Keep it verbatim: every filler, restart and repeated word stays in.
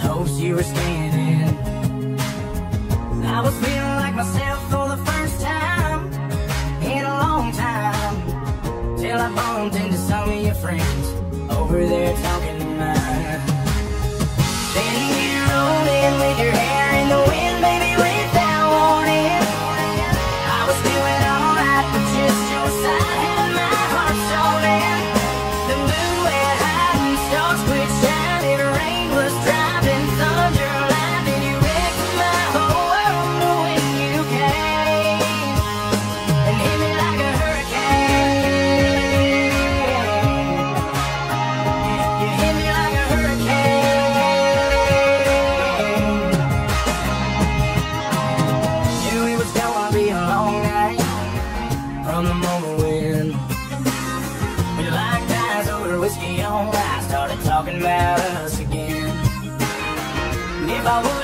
hopes you were standing. I was feeling like myself for the first time in a long time, till I bumped into some of your friends over there talking to mine. Then you rolled in with your hair in the wind, baby, without warning. I was doing alright, but just your side had my heart stolen. The moon went high and stars quit shining, rain was driving, thunder, lightning. You wrecked my whole world when you came and hit me like a hurricane. You hit me like a hurricane. Knew it was gonna be a long night from the moment when we locked eyes over whiskey on ice, started talking about us again. And if I would